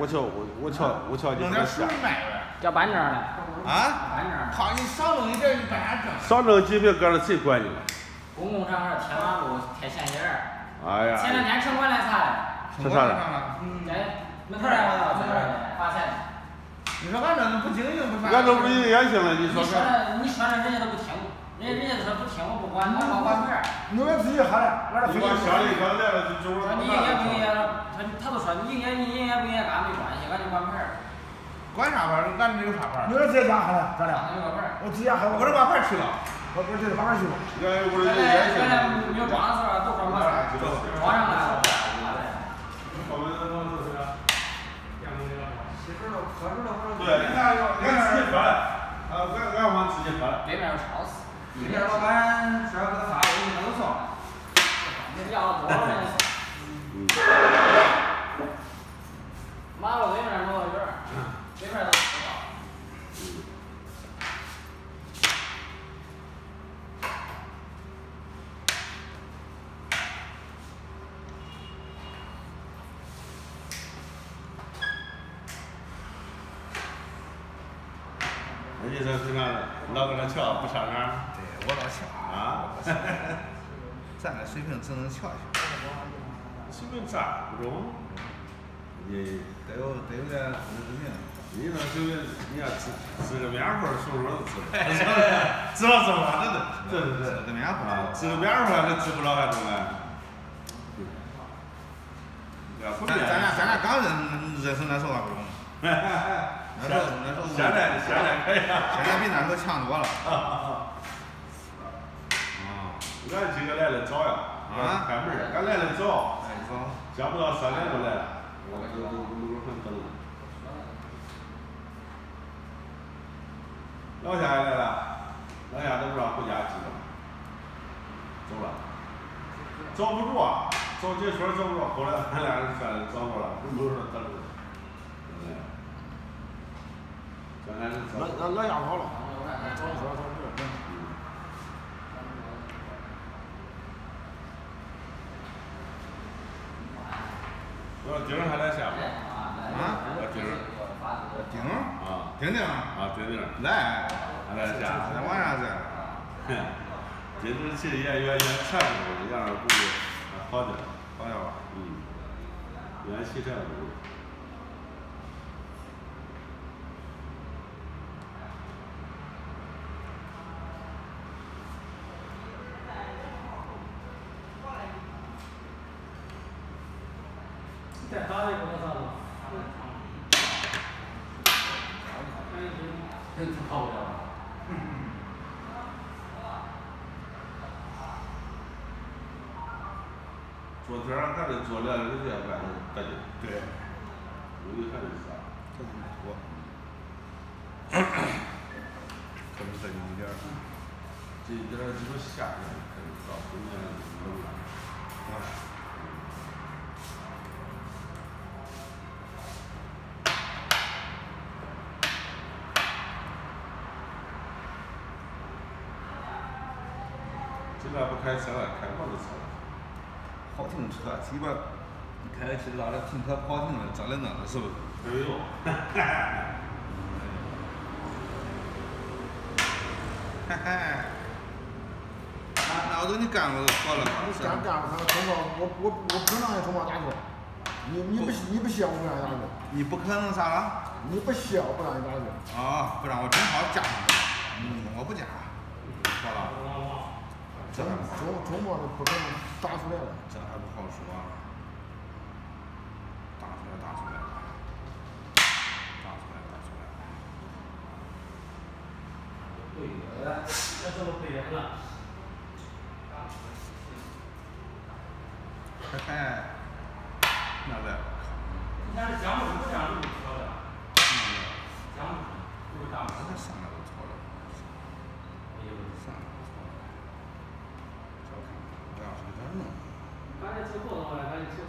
我瞧你。弄点水卖呗。叫板正的。啊？板正。靠，你少弄一点，你干啥整？少弄几瓶，搁那谁管你了？公共场合贴马路、贴线叶儿。哎呀。前两天城管来查了。查啥了？嗯，对，门口来了，门口来罚钱。你说俺这不经营不啥？俺这不营也行了，你说。你说这人家都不听。 人家说不听，我不管，我光管别人。你们自己喊的，俺这。你管乡里管来了，就是。说你营业不营业了？他都说你营业不营业，俺没关系，俺就管牌儿。管啥牌儿？俺没有啥牌儿。你们自己家喊的，咱俩。俺有个牌儿。我自己喊，我这把牌儿去了。我这把牌去了。原来没有装的时候都管我了，装上了。媳妇儿都喝住了，我说。对，你看，俺自己喝了。啊，俺往自己喝了。对面有超市。 你这老板说要给他发，我给他都送了。你要多少人？马路对面某个园儿，对面都知道。人家这平常老搁那瞧，不上哪儿。 我老瞧啊，咱这水平只能瞧瞧。水平咋不中？你得有点自知之明。你那水平，你要吃个面糊，手手都吃不来。知道怎么了？对，吃个面糊，还吃不着还中了。咱俩刚认识那时候还不中。那时候现在可以了，现在比那时候强多了。 俺今个来的早呀，啊，开门儿，俺来的早，讲不到3点就来了，我都很等了。老夏也来了，老夏都不知道回家去了，走了，找不着啊，找几圈找不着，后来俺俩人算找着了，门口那等着，对不对？老夏跑了，找不着。 丁还来下不？啊，丁啊，丁来，来下，那晚上去。这东西也差不多，样儿估计好点，好点吧？嗯，元气差不多。在单位工作上，真跑不了。昨天还得做两个月半，对，有的还是啥？这是多，可能再有一点儿，这一点儿就是夏天开始到冬天冷了，啊。 现在不开车了，开摩托车了。好停车，鸡巴开个车拉着停车跑停了，咋来弄的是不是？没有。嘿嘿。那我说你干过好了。干过，他通报我不能让你通报打去。你不歇我不让你打去。你不可能啥了？你不歇我不让你打去。啊，不让我正好加上。嗯，我不加。好了。 周末的不可能打出来了，这还不好说啊。打出来了。那怎么会赢了？嘿嘿，那得。你看这江湖这样就不错了。江湖，不打。那上来就错了。哎呦，上来。 把这车过来，把这车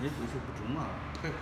哎，不是不中啊！对。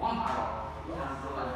王八，我想说了，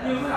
停不让